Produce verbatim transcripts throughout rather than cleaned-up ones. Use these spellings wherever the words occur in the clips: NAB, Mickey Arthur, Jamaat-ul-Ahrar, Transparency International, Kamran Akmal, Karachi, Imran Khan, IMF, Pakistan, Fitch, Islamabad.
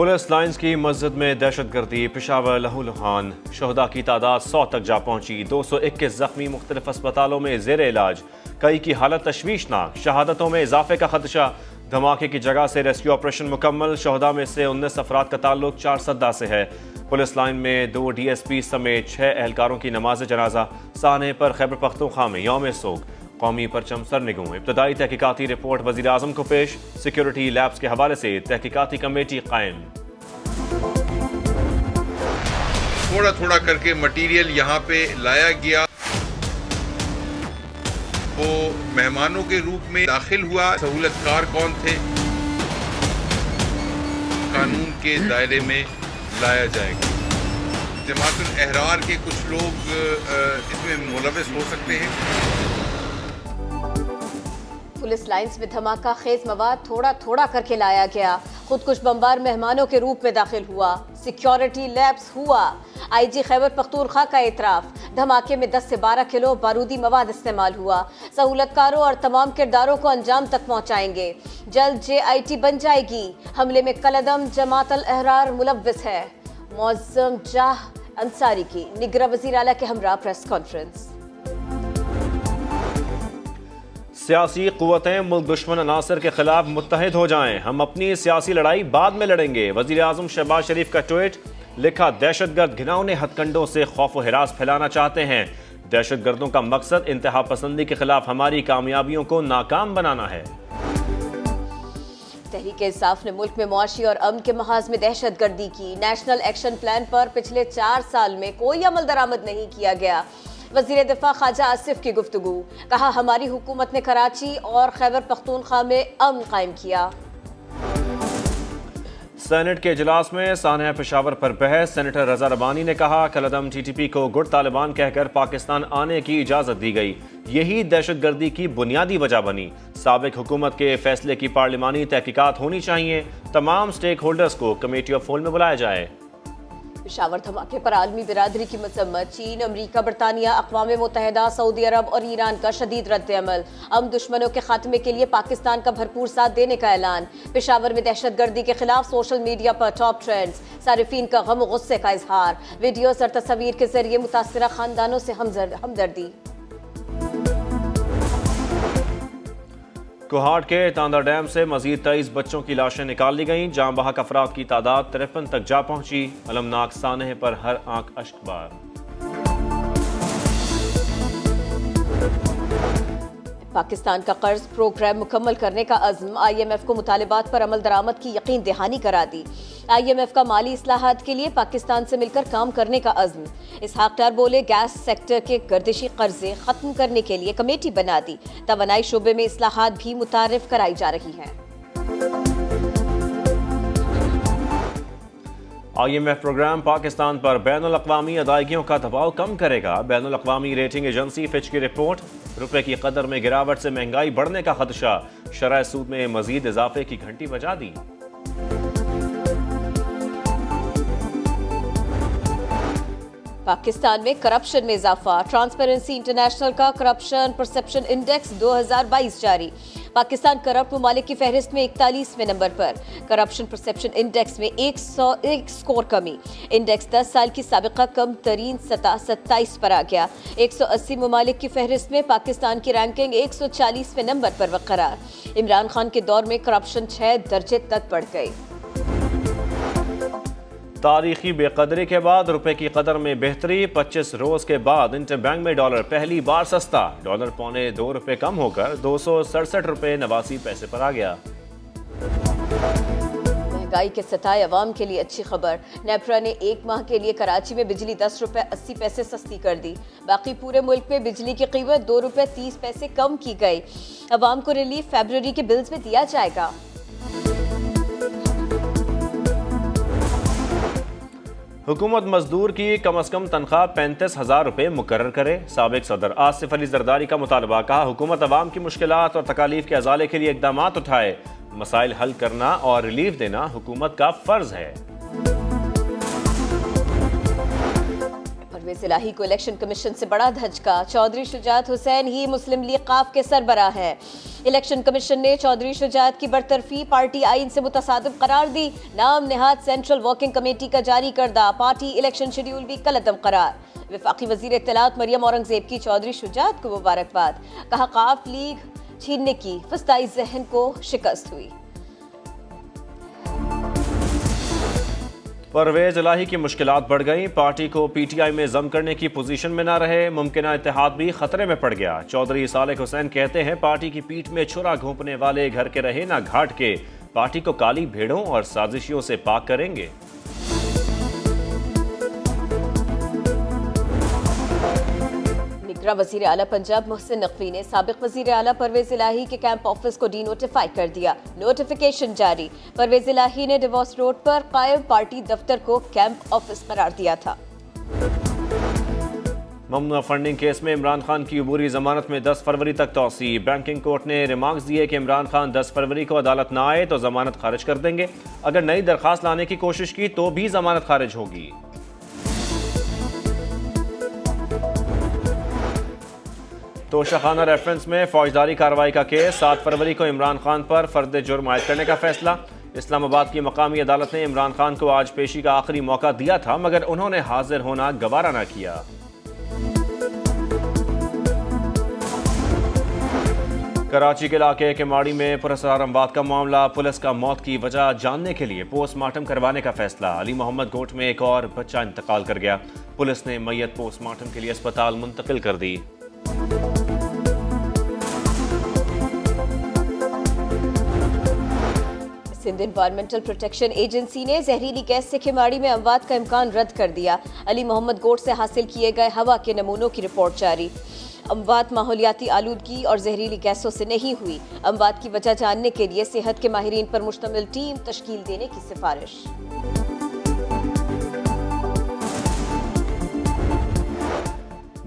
Police lines की मस्जिद में दहशतगर्दी, पेशावर लहूलुहान, शहदा की तादाद सौ तक जा पहुंची। दो सौ इक्कीस जख्मी मुख्तलिफ अस्पतालों में जेर इलाज, कई की हालत तशवीशनाक, शहादतों में इजाफे का खदशा। धमाके की जगह से रेस्क्यू ऑपरेशन मुकम्मल, शहदा में से उन्नीस अफराद का ताल्लुक चार सद्दा से है। पुलिस लाइन में दो डी एस पी समेत छः एहलकारों की नमाज जनाजा। साने पर खैबर पख्तूनख्वा में यौम सोग, कौमी परचम सरनिगों। इब्तदाई तहकीकाती रिपोर्ट वज़ीर आज़म को पेश। सिक्योरिटी लैब्स के हवाले से तहकीकाती कमेटी कायम। थोड़ा थोड़ा करके मटीरियल यहाँ पे लाया गया, वो मेहमानों के रूप में दाखिल हुआ। सहूलतकार कौन थे, कानून के दायरे में लाया जाएगा। जमातुल अहरार के कुछ लोग इसमें मुलविस हो सकते हैं। पुलिस लाइंस में धमाका खेज मवाद थोड़ा थोड़ा करके लाया गया। खुदकुश बमबार मेहमानों के रूप में दाखिल हुआ। सिक्योरिटी लैब्स हुआ। आईजी खैबर पख्तूनख्वा का एतराफ़, धमाके में दस से बारह किलो बारूदी मवाद इस्तेमाल हुआ। सहूलतकारों और तमाम किरदारों को अंजाम तक पहुँचाएंगे। जल्द जे आई टी बन जाएगी। हमले में कलदम, जमात अल अहरार मुलव्विस है। मौजम जाह अंसारी की निगरा वज़ीर आला के हमरा प्रेस कॉन्फ्रेंस। सियासी कुव्वतें मुल्क दुश्मन अनासर के खिलाफ मुत्तहिद हो जाएं। हम अपनी सियासी लड़ाई बाद में लड़ेंगे। वज़ीर आज़म शहबाज शरीफ का ट्वीट, लिखा दहशतगर्द घिनौने हथकंडों से खौफ व हिरास फैलाना चाहते हैं। दहशतगर्दों का मकसद इंतहा पसंदी के खिलाफ हमारी कामयाबियों को नाकाम बनाना है। तहरीक इंसाफ ने मुल्क में मुआशी और अमन के महाज में दहशत गर्दी की। नेशनल एक्शन प्लान पर पिछले चार साल में कोई अमल दरामद नहीं किया गया। वज़ीर दिफा ख्वाजा आसिफ की गुफ्तगू, कहा हमारी हुकूमत ने कराची और खैबर पख्तूनख्वा में अमन कायम किया। सेनेट के इजलास में सानहा पेशावर पर बहस। सेनेटर रजा रब्बानी ने कहा कलदम टी टी पी को गुट तालिबान कहकर पाकिस्तान आने की इजाज़त दी गई, यही दहशतगर्दी की बुनियादी वजह बनी। साबिक हुकूमत के फैसले की पार्लिमानी तहकीकात होनी चाहिए। तमाम स्टेक होल्डर्स को कमेटी ऑफ होल में बुलाया जाए। पेशावर धमाके पर आलमी बिरादरी की मजम्मत। चीन, अमरीका, बरतानिया, अक़वाम मुत्तहिदा, सऊदी अरब और ईरान का शदीद रद्दअमल। अम दुश्मनों के खात्मे के लिए पाकिस्तान का भरपूर साथ देने का ऐलान। पेशावर में दहशतगर्दी के खिलाफ सोशल मीडिया पर टॉप ट्रेंड्स। सारिफीन का गम गुस्से का इजहार। वीडियोज़ और तस्वीर के जरिए मुतासरा खानदानों से हमदर्दी। कोहाट के तांदा डैम से मजीद तेईस बच्चों की लाशें निकाल ली गईं। जाँ बहक अफराद की तादाद तिरपन तक जा पहुंची। अलमनाक सानहे पर हर आंख अश्कबार। पाकिस्तान का कर्ज प्रोग्राम मुकम्मल करने का अज़्म। आई एम एफ को मुतालबात पर अमल दरामद की यकीन दहानी करा दी। आई एम एफ का माली इस्लाहात के लिए पाकिस्तान से मिलकर काम करने का अज़्म। इसहाक़दार बोले गैस सेक्टर के गर्दिशी कर्जे ख़त्म करने के लिए कमेटी बना दी। तवानाई शोबे में इस्लाहात भी मुतारिफ कराई जा रही हैं। I M F program Pakistan पर बैनुल अक़वामी अदायगियों का दबाव कम करेगा। बैनुल अक़वामी रेटिंग एजेंसी फिच की रिपोर्ट, रुपये की कदर में गिरावट से महंगाई बढ़ने का खदशा। शरह सूद में मजीद इजाफे की घंटी बजा दी। पाकिस्तान में करप्शन में इजाफा। ट्रांसपेरेंसी इंटरनेशनल का करप्शन परसेप्शन इंडेक्स दो हज़ार बाईस जारी। पाकिस्तान करप्ट ममालिक की फहरिस्त में इकतालीसवें नंबर पर। करप्शन परसेप्शन इंडेक्स में एक सौ एक स्कोर कमी। इंडेक्स दस साल की साबिका कम तरीन सतह सत्ताईस पर आ गया। एक सौ अस्सी ममालिक की फहरिस्त में पाकिस्तान की रैंकिंग एक सौ चालीसवें नंबर पर बरकरार। इमरान खान के दौर में करप्शन छः दर्जे तक बढ़ गई। तारीखी बेकदरी के बाद रुपए की कदर में बेहतरी। पच्चीस रोज के बाद इंटरबैंक में डॉलर पहली बार सस्ता। डॉलर पौने दो रुपए कम होकर दो सौ सड़सठ रुपए नवासी पैसे पर आ गया। महंगाई के सताए अवाम के लिए अच्छी खबर। नेप्रा ने एक माह के लिए कराची में बिजली दस रुपए अस्सी पैसे सस्ती कर दी। बाकी पूरे मुल्क में बिजली की कीमत दो रुपए तीस पैसे कम की गई। अवाम को रिलीफ फरवरी के बिल्स में दिया जाएगा। हुकूमत मजदूर की कम अज़ कम तनख्वाह पैंतीस हज़ार रुपये मुकर्रर करे। साबिक सदर आसिफ अली जरदारी का मुतालबा, कहा हुकूमत अवाम की मुश्किलात और तकालीफ के अजाले के लिए इकदाम उठाए। मसाइल हल करना और रिलीफ देना हुकूमत का फ़र्ज़ है। परवेज इलाही को इलेक्शन कमीशन से बड़ा धचका। चौधरी शुजात हुसैन ही मुस्लिम लीग काफ के सरबराह हैं। इलेक्शन कमीशन ने चौधरी शुजात की बरतरफी पार्टी आइन से मुतसादिब करार दी। नाम नहाद सेंट्रल वर्किंग कमेटी का जारी करदा पार्टी इलेक्शन शेड्यूल भी कलअदम करार। वफाकी वजीर इत्तलात मरियम औरंगजेब की चौधरी शुजात को मुबारकबाद। कहा काफ लीग छीनने की फस्ताई जहन को शिकस्त हुई। परवेज इलाही की मुश्किलात बढ़ गईं, पार्टी को पीटीआई में जम करने की पोजीशन में ना रहे, मुमकिना इत्तेहाद भी खतरे में पड़ गया। चौधरी सालेक हुसैन कहते हैं पार्टी की पीठ में छुरा घोंपने वाले घर के रहे ना घाट के, पार्टी को काली भेड़ों और साजिशियों से पाक करेंगे। निगरान वजीर आला पंजाब मोहसिन नकवी ने साबिक वजीर आला परवेज इलाही के कैंप ऑफिस को डी नोटिफाई कर दिया। नोटिफिकेशन जारी। परवेज इलाही ने डिवोर्स रोड पर कायम पार्टी दफ्तर को कैंप ऑफिस करार दिया था। ममनूआ फंडिंग केस में इमरान खान की अबूरी जमानत में दस फरवरी तक तोसी। बैंकिंग कोर्ट ने रिमार्क्स दिए कि इमरान खान दस फरवरी को अदालत न आए तो जमानत खारिज कर देंगे, अगर नई दरख्वास्त लाने की कोशिश की तो भी जमानत खारिज होगी। तोशाखाना रेफरेंस में फौजदारी कार्रवाई का केस, सात फरवरी को इमरान खान पर फर्द जुर्म आयद करने का फैसला। इस्लामाबाद की मकामी अदालत ने इमरान खान को आज पेशी का आखिरी मौका दिया था, मगर उन्होंने हाजिर होना गवारा न किया। कराची के इलाके केमाड़ी में पुरअसरार अमवात का मामला, पुलिस का मौत की वजह जानने के लिए पोस्टमार्टम करवाने का फैसला। अली मोहम्मद गोट में एक और बच्चा इंतकाल कर गया, पुलिस ने मैयत पोस्टमार्टम के लिए अस्पताल मुंतकिल कर दी। सिंध एनवायरमेंटल प्रोटेक्शन एजेंसी ने जहरीली गैस से खिमाड़ी में अमवात का इम्कान रद्द कर दिया। अली मोहम्मद गोट से हासिल किए गए हवा के नमूनों की रिपोर्ट जारी। अमवात माहौलियाती आलूदगी और जहरीली गैसों से नहीं हुई। अमवात की वजह जानने के लिए सेहत के माहिरीन पर मुश्तमिल टीम तश्कील देने की सिफारिश।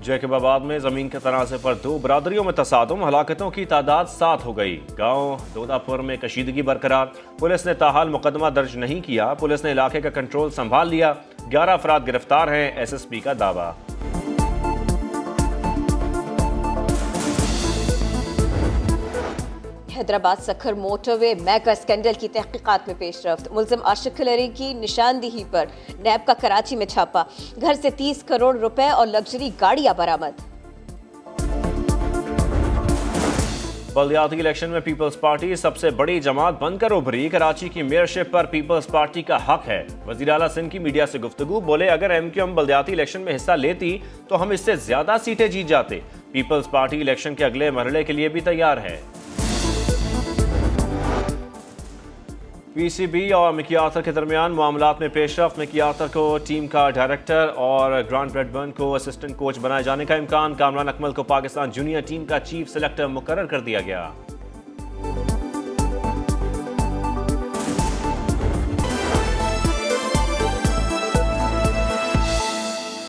जैकबाबाद में जमीन के तनाज़े पर दो बरादरियों में तसादम, हलाकतों की तादाद सात हो गई। गांव दोदापुर में कशीदगी बरकरार, पुलिस ने ताहाल मुकदमा दर्ज नहीं किया। पुलिस ने इलाके का कंट्रोल संभाल लिया, ग्यारह अफराद गिरफ्तार हैं, एसएसपी का दावा। Hyderabad Sukkur motorway mega scandal की तहकीकात में पेशरफ्त, मुल्ज़िम आशिक खिलरी की निशानदेही पर नैब का कराची में छापा। घर से तीस करोड़ रुपए और लग्जरी गाड़ियां बरामद। बल्दियाती इलेक्शन में पीपल्स पार्टी सबसे बड़ी जमात बनकर उभरी। कराची की मेयरशिप पर पीपल्स पार्टी का हक है। वजीर आला सिंध की मीडिया से गुफ्तगू, बोले अगर एमक्यूएम बल्दियाती इलेक्शन में हिस्सा लेती तो हम इससे ज्यादा सीटें जीत जाते। पीपल्स पार्टी इलेक्शन के अगले मरहले के लिए भी तैयार है। पीसीबी और मिकी आर्थर के दरमियान मामलात में पेशरफ्त, मिकी आर्थर को टीम का डायरेक्टर और ग्रांट ब्रैडबर्न को असिस्टेंट कोच बनाए जाने का इम्कान। कामरान अकमल को पाकिस्तान जूनियर टीम का चीफ सेलेक्टर मुकर्रर कर दिया गया।